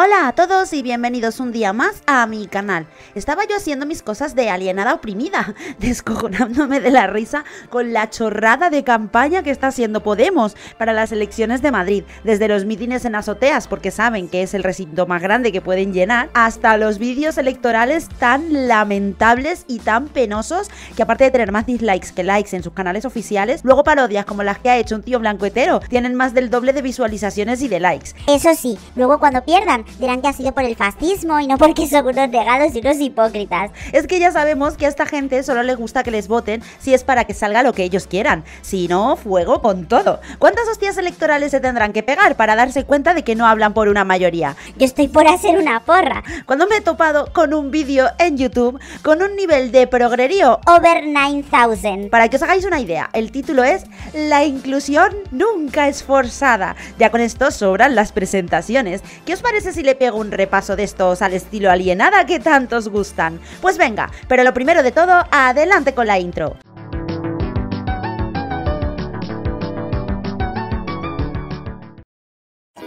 Hola a todos y bienvenidos un día más a mi canal. Estaba yo haciendo mis cosas de alienada oprimida, descojonándome de la risa con la chorrada de campaña que está haciendo Podemos para las elecciones de Madrid, desde los mítines en azoteas, porque saben que es el recinto más grande que pueden llenar, hasta los vídeos electorales tan lamentables y tan penosos, que aparte de tener más dislikes que likes en sus canales oficiales, luego parodias como las que ha hecho un tío blanco hetero tienen más del doble de visualizaciones y de likes. Eso sí, luego cuando pierdan dirán que ha sido por el fascismo y no porque son unos negados y unos hipócritas. Es que ya sabemos que a esta gente solo les gusta que les voten si es para que salga lo que ellos quieran. Si no, fuego con todo. ¿Cuántas hostias electorales se tendrán que pegar para darse cuenta de que no hablan por una mayoría? Yo estoy por hacer una porra. Cuando me he topado con un vídeo en YouTube con un nivel de progrerío over 9000. Para que os hagáis una idea, el título es La inclusión nunca es forzada. Ya con esto sobran las presentaciones. ¿Qué os parece si le pego un repaso de estos al estilo alienada que tanto os gustan? Pues venga, pero lo primero de todo, adelante con la intro.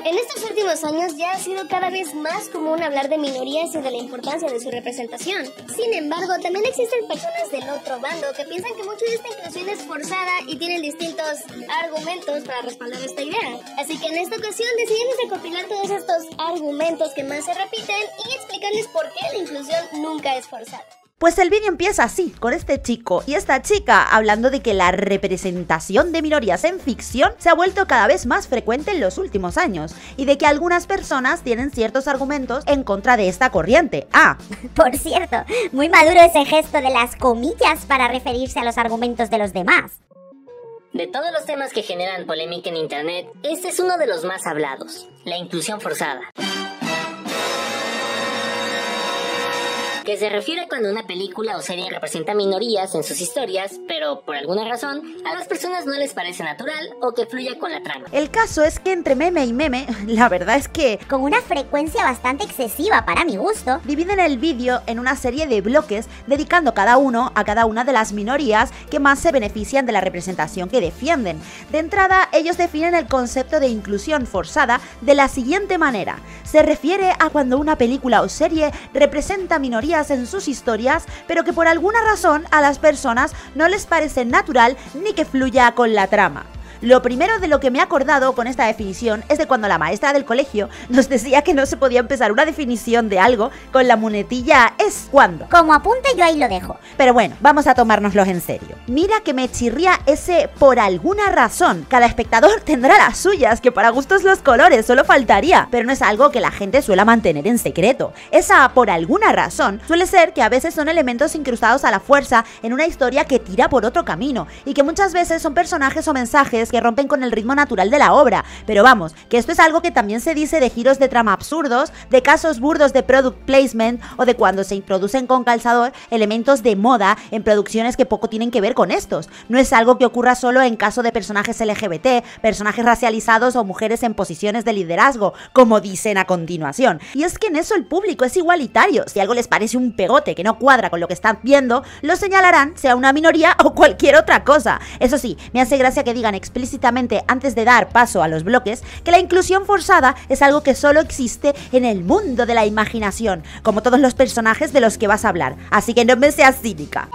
En estos últimos años ya ha sido cada vez más común hablar de minorías y de la importancia de su representación. Sin embargo, también existen personas del otro bando que piensan que mucho de esta inclusión es forzada y tienen distintos argumentos para respaldar esta idea. Así que en esta ocasión decidimos recopilar todos estos argumentos que más se repiten y explicarles por qué la inclusión nunca es forzada. Pues el vídeo empieza así, con este chico y esta chica hablando de que la representación de minorías en ficción se ha vuelto cada vez más frecuente en los últimos años y de que algunas personas tienen ciertos argumentos en contra de esta corriente. Ah, por cierto, muy maduro ese gesto de las comillas para referirse a los argumentos de los demás. De todos los temas que generan polémica en internet, este es uno de los más hablados: la inclusión forzada, que se refiere cuando una película o serie representa minorías en sus historias, pero por alguna razón a las personas no les parece natural o que fluya con la trama. El caso es que entre meme y meme, la verdad es que con una frecuencia bastante excesiva para mi gusto, dividen el vídeo en una serie de bloques dedicando cada uno a cada una de las minorías que más se benefician de la representación que defienden. De entrada, ellos definen el concepto de inclusión forzada de la siguiente manera: se refiere a cuando una película o serie representa minorías en sus historias, pero que por alguna razón a las personas no les parece natural ni que fluya con la trama. Lo primero de lo que me he acordado con esta definición es de cuando la maestra del colegio nos decía que no se podía empezar una definición de algo con la muletilla "es cuando". Como apunte yo ahí lo dejo. Pero bueno, vamos a tomárnoslos en serio. Mira que me chirría ese "por alguna razón". Cada espectador tendrá las suyas, que para gustos los colores, solo faltaría. Pero no es algo que la gente suele mantener en secreto. Esa "por alguna razón" suele ser que a veces son elementos incrustados a la fuerza en una historia que tira por otro camino, y que muchas veces son personajes o mensajes que rompen con el ritmo natural de la obra. Pero vamos, que esto es algo que también se dice de giros de trama absurdos, de casos burdos de product placement, o de cuando se introducen con calzador elementos de moda en producciones que poco tienen que ver con estos. No es algo que ocurra solo en caso de personajes LGBT, personajes racializados o mujeres en posiciones de liderazgo, como dicen a continuación. Y es que en eso el público es igualitario. Si algo les parece un pegote que no cuadra con lo que están viendo, lo señalarán, sea una minoría o cualquier otra cosa. Eso sí, me hace gracia que digan explícitamente, antes de dar paso a los bloques, que la inclusión forzada es algo que solo existe en el mundo de la imaginación, como todos los personajes de los que vas a hablar, así que no me seas cínica.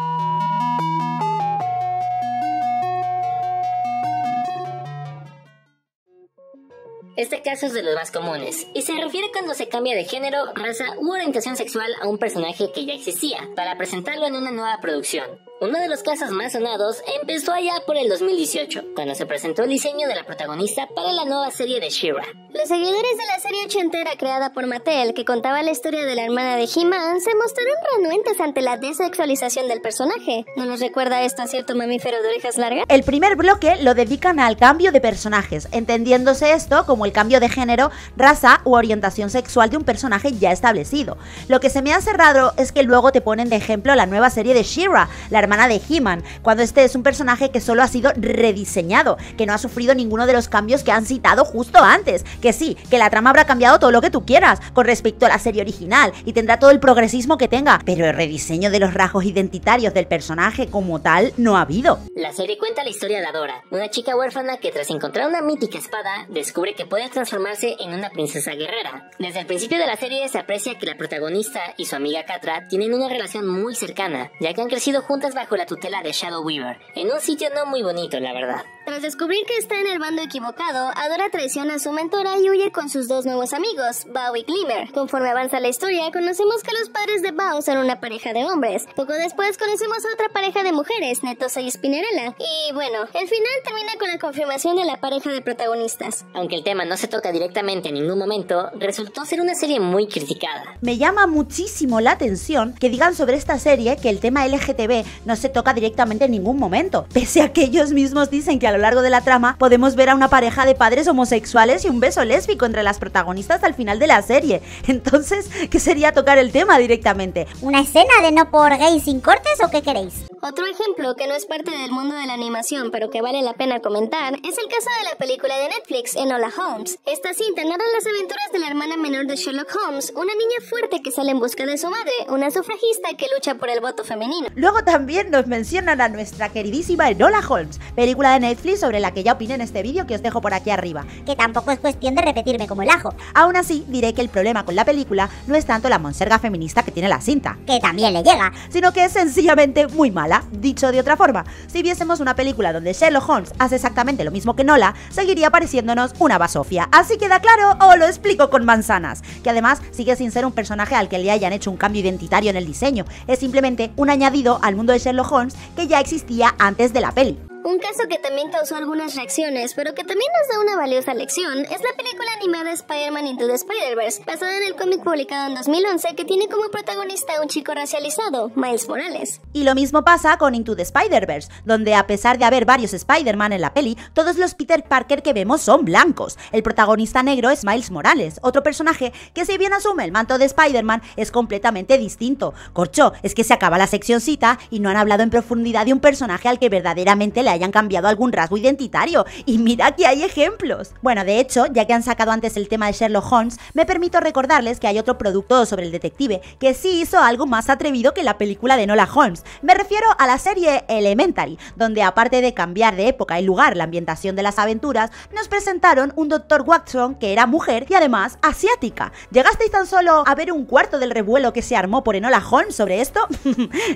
Este caso es de los más comunes, y se refiere cuando se cambia de género, raza u orientación sexual a un personaje que ya existía, para presentarlo en una nueva producción. Uno de los casos más sonados empezó allá por el 2018, cuando se presentó el diseño de la protagonista para la nueva serie de She-Ra. Los seguidores de la serie ochentera creada por Mattel, que contaba la historia de la hermana de He-Man, se mostraron renuentes ante la desexualización del personaje. ¿No nos recuerda esto a cierto mamífero de orejas largas? El primer bloque lo dedican al cambio de personajes, entendiéndose esto como el cambio de género, raza u orientación sexual de un personaje ya establecido. Lo que se me ha cerrado es que luego te ponen de ejemplo la nueva serie de She-Ra, la hermana de He-Man, cuando este es un personaje que solo ha sido rediseñado, que no ha sufrido ninguno de los cambios que han citado justo antes, que sí, que la trama habrá cambiado todo lo que tú quieras con respecto a la serie original y tendrá todo el progresismo que tenga, pero el rediseño de los rasgos identitarios del personaje como tal no ha habido. La serie cuenta la historia de Adora, una chica huérfana que tras encontrar una mítica espada descubre que puede transformarse en una princesa guerrera. Desde el principio de la serie se aprecia que la protagonista y su amiga Catra tienen una relación muy cercana, ya que han crecido juntas bajo la tutela de Shadow Weaver, en un sitio no muy bonito, la verdad. Tras descubrir que está en el bando equivocado, Adora traiciona a su mentora y huye con sus dos nuevos amigos, Bao y Glimmer. Conforme avanza la historia, conocemos que los padres de Bao son una pareja de hombres. Poco después conocemos a otra pareja de mujeres, Netosa y Spinerella. Y bueno, el final termina con la confirmación de la pareja de protagonistas. Aunque el tema no se toca directamente en ningún momento, resultó ser una serie muy criticada. Me llama muchísimo la atención que digan sobre esta serie que el tema LGTB no se toca directamente en ningún momento, pese a que ellos mismos dicen que a lo largo de la trama podemos ver a una pareja de padres homosexuales y un beso lésbico entre las protagonistas al final de la serie. Entonces, ¿qué sería tocar el tema directamente? ¿Una escena de no por gay sin cortes o qué queréis? Otro ejemplo que no es parte del mundo de la animación pero que vale la pena comentar es el caso de la película de Netflix Enola Holmes. Esta cinta narra las aventuras de la hermana menor de Sherlock Holmes, una niña fuerte que sale en busca de su madre, una sufragista que lucha por el voto femenino. Luego también nos mencionan a nuestra queridísima Enola Holmes, película de Netflix sobre la que ya opiné en este vídeo que os dejo por aquí arriba, que tampoco es cuestión de repetirme como el ajo. Aún así, diré que el problema con la película no es tanto la monserga feminista que tiene la cinta, que también le llega, sino que es sencillamente muy mala. Dicho de otra forma, si viésemos una película donde Sherlock Holmes hace exactamente lo mismo que Enola, seguiría pareciéndonos una basofia. Así queda claro o lo explico con manzanas, que además sigue sin ser un personaje al que le hayan hecho un cambio identitario en el diseño, es simplemente un añadido al mundo de Sherlock Holmes que ya existía antes de la peli. Un caso que también causó algunas reacciones, pero que también nos da una valiosa lección, es la película animada Spider-Man Into the Spider-Verse, basada en el cómic publicado en 2011, que tiene como protagonista a un chico racializado, Miles Morales. Y lo mismo pasa con Into the Spider-Verse, donde a pesar de haber varios Spider-Man en la peli, todos los Peter Parker que vemos son blancos. El protagonista negro es Miles Morales, otro personaje que si bien asume el manto de Spider-Man, es completamente distinto. Corcho, es que se acaba la seccioncita y no han hablado en profundidad de un personaje al que verdaderamente le hayan cambiado algún rasgo identitario, y mira que hay ejemplos. Bueno, de hecho, ya que han sacado antes el tema de Sherlock Holmes, me permito recordarles que hay otro producto sobre el detective que sí hizo algo más atrevido que la película de Enola Holmes. Me refiero a la serie Elementary, donde aparte de cambiar de época y lugar la ambientación de las aventuras, nos presentaron un Dr. Watson que era mujer y además asiática. ¿Llegasteis tan solo a ver un cuarto del revuelo que se armó por Enola Holmes sobre esto?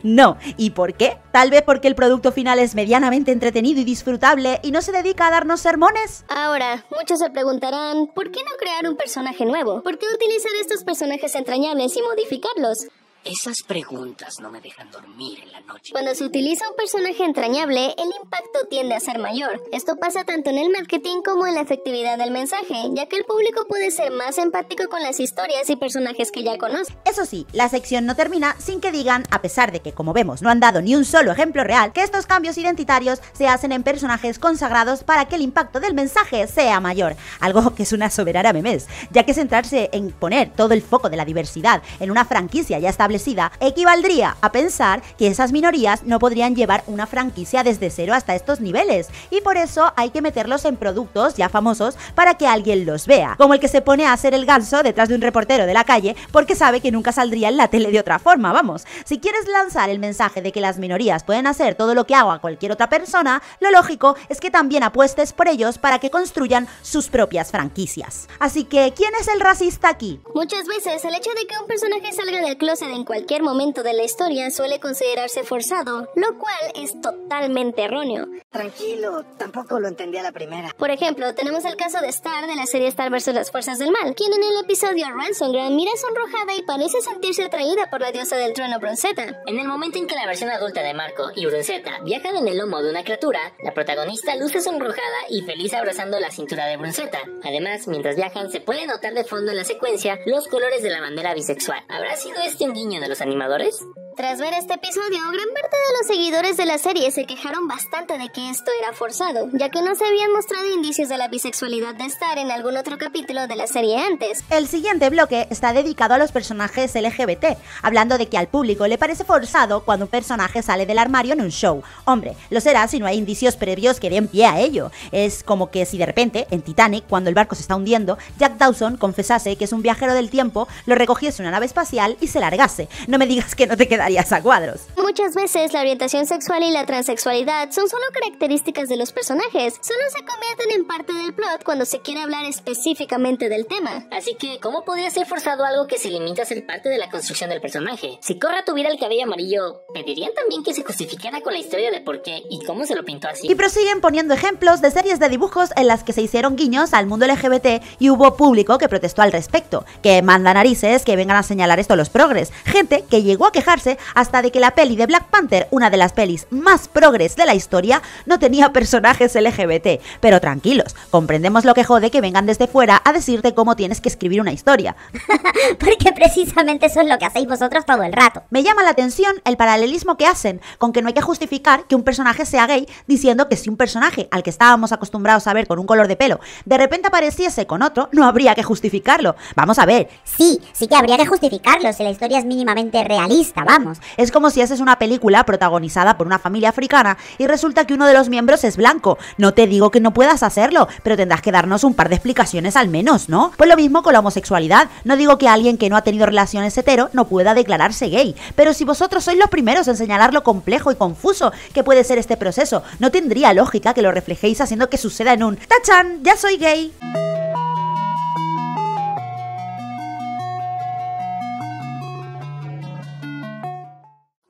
No. ¿Y por qué? Tal vez porque el producto final es medianamente entretenido y disfrutable y no se dedica a darnos sermones. Ahora, muchos se preguntarán, ¿por qué no crear un personaje nuevo? ¿Por qué utilizar estos personajes entrañables y modificarlos? Esas preguntas no me dejan dormir en la noche. Cuando se utiliza un personaje entrañable, el impacto tiende a ser mayor. Esto pasa tanto en el marketing como en la efectividad del mensaje, ya que el público puede ser más empático con las historias y personajes que ya conoce. Eso sí, la sección no termina sin que digan, a pesar de que como vemos no han dado ni un solo ejemplo real, que estos cambios identitarios se hacen en personajes consagrados para que el impacto del mensaje sea mayor. Algo que es una soberana memez, ya que centrarse en poner todo el foco de la diversidad en una franquicia ya está equivaldría a pensar que esas minorías no podrían llevar una franquicia desde cero hasta estos niveles, y por eso hay que meterlos en productos ya famosos para que alguien los vea, como el que se pone a hacer el ganso detrás de un reportero de la calle porque sabe que nunca saldría en la tele de otra forma. Vamos, si quieres lanzar el mensaje de que las minorías pueden hacer todo lo que haga cualquier otra persona, lo lógico es que también apuestes por ellos para que construyan sus propias franquicias. Así que, ¿quién es el racista aquí? Muchas veces el hecho de que un personaje salga del closet en cualquier momento de la historia suele considerarse forzado, lo cual es totalmente erróneo. Tranquilo, tampoco lo entendí a la primera. Por ejemplo, tenemos el caso de Star de la serie Star vs las fuerzas del mal, quien en el episodio Ransomgram mira sonrojada y parece sentirse atraída por la diosa del trueno Brunzeta. En el momento en que la versión adulta de Marco y Brunzeta viajan en el lomo de una criatura, la protagonista luce sonrojada y feliz abrazando la cintura de Brunzeta. Además, mientras viajan se puede notar de fondo en la secuencia los colores de la bandera bisexual. ¿Habrá sido este un guiño de los animadores? Tras ver este episodio, gran parte de los seguidores de la serie se quejaron bastante de que esto era forzado, ya que no se habían mostrado indicios de la bisexualidad de Star en algún otro capítulo de la serie antes. El siguiente bloque está dedicado a los personajes LGBT, hablando de que al público le parece forzado cuando un personaje sale del armario en un show. Hombre, lo será si no hay indicios previos que den pie a ello. Es como que si de repente, en Titanic, cuando el barco se está hundiendo, Jack Dawson confesase que es un viajero del tiempo, lo recogiese una nave espacial y se largase. No me digas que no te quedaría a cuadros. Muchas veces la orientación sexual y la transexualidad son solo características de los personajes, solo se convierten en parte del plot cuando se quiere hablar específicamente del tema. Así que, ¿cómo podría ser forzado algo que se limita a ser parte de la construcción del personaje? Si Cora tuviera el cabello amarillo, ¿pedirían también que se justificara con la historia de por qué y cómo se lo pintó así? Y prosiguen poniendo ejemplos de series de dibujos en las que se hicieron guiños al mundo LGBT y hubo público que protestó al respecto, que manda narices que vengan a señalar esto a los progres, gente que llegó a quejarse hasta de que la peli de Black Panther, una de las pelis más progres de la historia, no tenía personajes LGBT. Pero tranquilos, comprendemos lo que jode que vengan desde fuera a decirte cómo tienes que escribir una historia. Porque precisamente eso es lo que hacéis vosotros todo el rato. Me llama la atención el paralelismo que hacen, con que no hay que justificar que un personaje sea gay diciendo que si un personaje al que estábamos acostumbrados a ver con un color de pelo de repente apareciese con otro, no habría que justificarlo. Vamos a ver. Sí que habría que justificarlo si la historia es mínimamente realista, vamos. Es como si haces una película protagonizada por una familia africana y resulta que uno de los miembros es blanco. No te digo que no puedas hacerlo, pero tendrás que darnos un par de explicaciones al menos, ¿no? Pues lo mismo con la homosexualidad. No digo que alguien que no ha tenido relaciones hetero no pueda declararse gay, pero si vosotros sois los primeros en señalar lo complejo y confuso que puede ser este proceso, no tendría lógica que lo reflejéis haciendo que suceda en un ¡tachán! ¡Ya soy gay!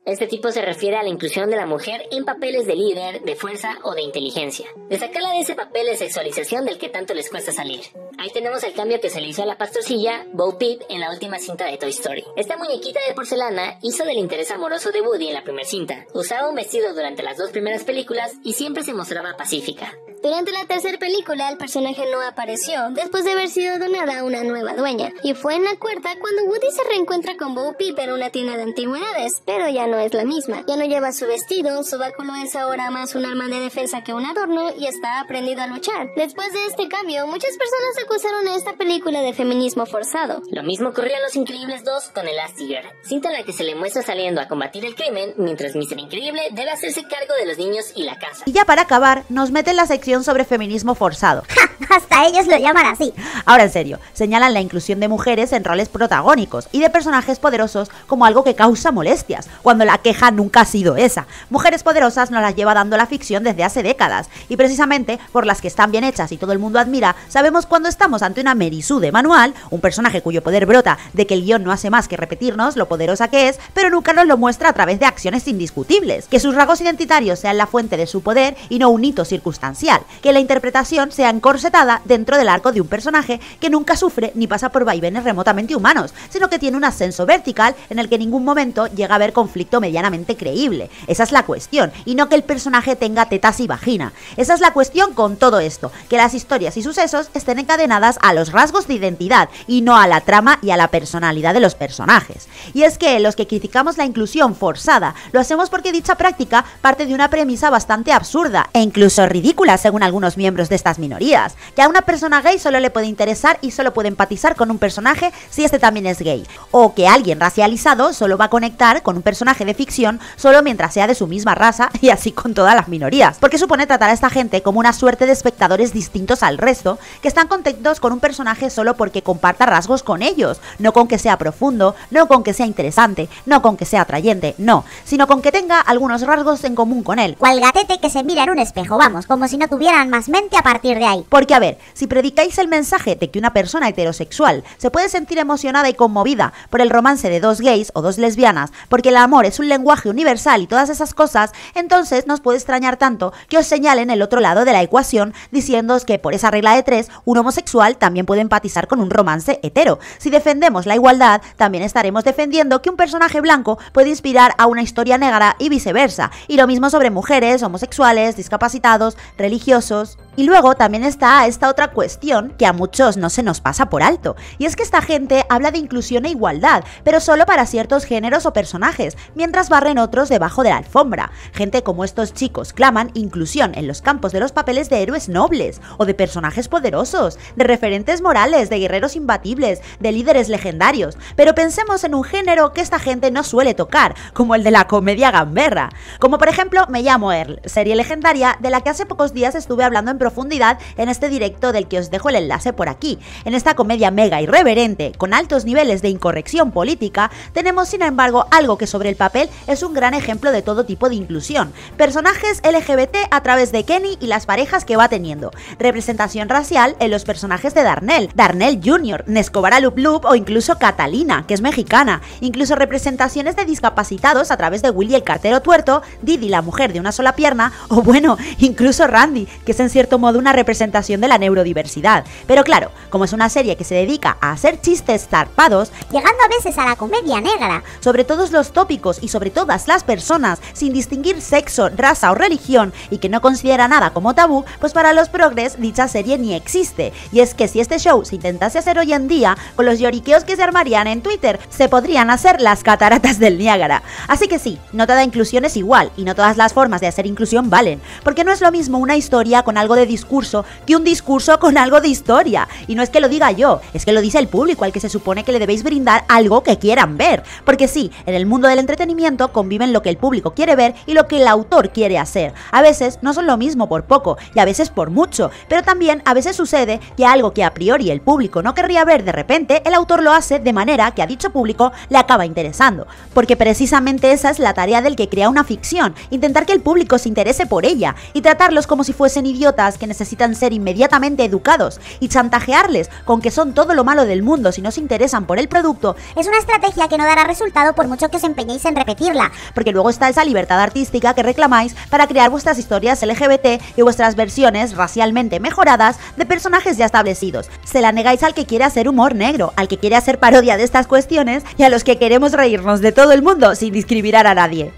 Este tipo se refiere a la inclusión de la mujer en papeles de líder, de fuerza o de inteligencia. Destacarla de ese papel de sexualización del que tanto les cuesta salir. Ahí tenemos el cambio que se le hizo a la pastorcilla Bo Peep en la última cinta de Toy Story. Esta muñequita de porcelana hizo del interés amoroso de Woody en la primera cinta. Usaba un vestido durante las dos primeras películas y siempre se mostraba pacífica. Durante la tercera película el personaje no apareció después de haber sido donada a una nueva dueña, y fue en la cuarta cuando Woody se reencuentra con Bo Peep en una tienda de antigüedades, pero ya no es la misma. Ya no lleva su vestido, su báculo es ahora más un arma de defensa que un adorno y está aprendido a luchar. Después de este cambio, muchas personas acusaron a esta película de feminismo forzado. Lo mismo ocurrió en Los Increíbles 2 con Elastigirl, cinta en la que se le muestra saliendo a combatir el crimen, mientras Mr. Increíble debe hacerse cargo de los niños y la casa. Y ya para acabar, nos meten la sección sobre feminismo forzado. ¡Ja! Hasta ellos lo llaman así. Ahora en serio, señalan la inclusión de mujeres en roles protagónicos y de personajes poderosos como algo que causa molestias, cuando la queja nunca ha sido esa. Mujeres poderosas nos las lleva dando la ficción desde hace décadas, y precisamente por las que están bien hechas y todo el mundo admira, sabemos cuando estamos ante una Mary Sue de manual, un personaje cuyo poder brota de que el guión no hace más que repetirnos lo poderosa que es, pero nunca nos lo muestra a través de acciones indiscutibles. Que sus rasgos identitarios sean la fuente de su poder y no un hito circunstancial. Que la interpretación sea encorsetada dentro del arco de un personaje que nunca sufre ni pasa por vaivenes remotamente humanos, sino que tiene un ascenso vertical en el que en ningún momento llega a haber conflicto medianamente creíble. Esa es la cuestión, y no que el personaje tenga tetas y vagina. Esa es la cuestión con todo esto, que las historias y sucesos estén encadenadas a los rasgos de identidad y no a la trama y a la personalidad de los personajes. Y es que los que criticamos la inclusión forzada lo hacemos porque dicha práctica parte de una premisa bastante absurda e incluso ridícula, según algunos miembros de estas minorías, que a una persona gay solo le puede interesar y solo puede empatizar con un personaje si este también es gay, o que alguien racializado solo va a conectar con un personaje de ficción solo mientras sea de su misma raza, y así con todas las minorías, porque supone tratar a esta gente como una suerte de espectadores distintos al resto, que están contentos con un personaje solo porque comparta rasgos con ellos, no con que sea profundo, no con que sea interesante, no con que sea atrayente, no, sino con que tenga algunos rasgos en común con él. Cual gatete que se mira en un espejo, vamos, como si no tuvieran más mente a partir de ahí. Porque a ver, si predicáis el mensaje de que una persona heterosexual se puede sentir emocionada y conmovida por el romance de dos gays o dos lesbianas, porque el amor es un lenguaje universal y todas esas cosas, entonces no os puede extrañar tanto que os señalen el otro lado de la ecuación diciéndoos que por esa regla de tres, un homosexual también puede empatizar con un romance hetero. Si defendemos la igualdad, también estaremos defendiendo que un personaje blanco puede inspirar a una historia negra y viceversa. Y lo mismo sobre mujeres, homosexuales, discapacitados, religiosos, religiosos. Y luego también está esta otra cuestión que a muchos no se nos pasa por alto, y es que esta gente habla de inclusión e igualdad, pero solo para ciertos géneros o personajes, mientras barren otros debajo de la alfombra. Gente como estos chicos claman inclusión en los campos de los papeles de héroes nobles, o de personajes poderosos, de referentes morales, de guerreros imbatibles, de líderes legendarios, pero pensemos en un género que esta gente no suele tocar, como el de la comedia gamberra. Como por ejemplo Me llamo Earl, serie legendaria de la que hace pocos días estuve hablando en profundidad en este directo del que os dejo el enlace por aquí. En esta comedia mega irreverente, con altos niveles de incorrección política, tenemos sin embargo algo que sobre el papel es un gran ejemplo de todo tipo de inclusión: personajes LGBT a través de Kenny y las parejas que va teniendo, representación racial en los personajes de Darnell Jr., Nescobara Loup-loup o incluso Catalina, que es mexicana, incluso representaciones de discapacitados a través de Willy el cartero tuerto, Didi la mujer de una sola pierna o bueno, incluso Randy, que es en cierto modo una representación de la neurodiversidad. Pero claro, como es una serie que se dedica a hacer chistes zarpados, llegando a veces a la comedia negra, sobre todos los tópicos y sobre todas las personas, sin distinguir sexo, raza o religión, y que no considera nada como tabú, pues para los progres dicha serie ni existe. Y es que si este show se intentase hacer hoy en día, con los lloriqueos que se armarían en Twitter, se podrían hacer las cataratas del Niágara. Así que sí, no toda inclusión es igual, y no todas las formas de hacer inclusión valen, porque no es lo mismo una historia con algo de discurso que un discurso con algo de historia. Y no es que lo diga yo, es que lo dice el público, al que se supone que le debéis brindar algo que quieran ver. Porque sí, en el mundo del entretenimiento conviven lo que el público quiere ver y lo que el autor quiere hacer. A veces no son lo mismo por poco y a veces por mucho, pero también a veces sucede que algo que a priori el público no querría ver, de repente el autor lo hace de manera que a dicho público le acaba interesando. Porque precisamente esa es la tarea del que crea una ficción: intentar que el público se interese por ella y tratarlos como si fuesen idiotas que necesitan ser inmediatamente educados, y chantajearles con que son todo lo malo del mundo si no se interesan por el producto. Es una estrategia que no dará resultado por mucho que os empeñéis en repetirla, porque luego está esa libertad artística que reclamáis para crear vuestras historias LGBT y vuestras versiones racialmente mejoradas de personajes ya establecidos. Se la negáis al que quiere hacer humor negro, al que quiere hacer parodia de estas cuestiones y a los que queremos reírnos de todo el mundo sin discriminar a nadie.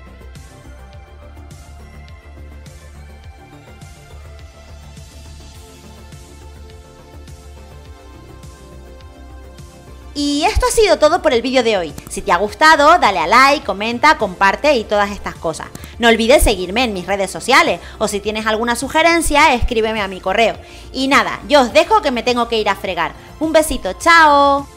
Y esto ha sido todo por el vídeo de hoy. Si te ha gustado, dale a like, comenta, comparte y todas estas cosas. No olvides seguirme en mis redes sociales, o si tienes alguna sugerencia, escríbeme a mi correo. Y nada, yo os dejo, que me tengo que ir a fregar. Un besito, chao.